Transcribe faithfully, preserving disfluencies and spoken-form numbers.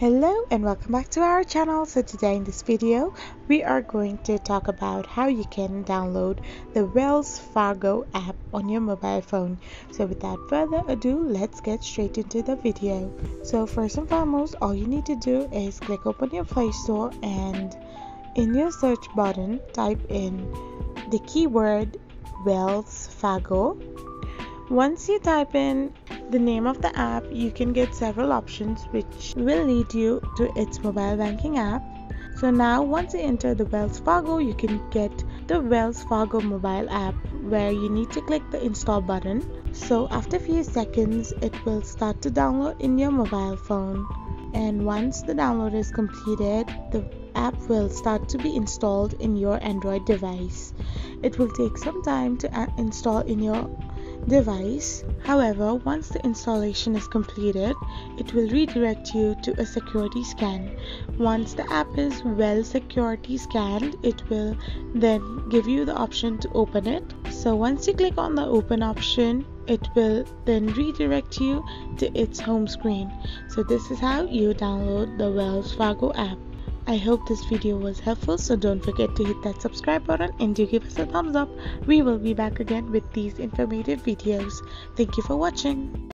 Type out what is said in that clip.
Hello and welcome back to our channel. So today in this video we are going to talk about how you can download the Wells Fargo app on your mobile phone. So without further ado, let's get straight into the video. So first and foremost, all you need to do is click open your Play Store and in your search button type in the keyword Wells Fargo. Once you type in the name of the app, you can get several options which will lead you to its mobile banking app. So now once you enter the Wells Fargo, you can get the Wells Fargo mobile app where you need to click the install button. So after a few seconds, it will start to download in your mobile phone. And once the download is completed, the app will start to be installed in your Android device. It will take some time to install in your device. However, once the installation is completed, it will redirect you to a security scan. Once the app is well security scanned, it will then give you the option to open it. So once you click on the open option, it will then redirect you to its home screen. So this is how you download the Wells Fargo app. I hope this video was helpful, so don't forget to hit that subscribe button and do give us a thumbs up. We will be back again with these informative videos. Thank you for watching.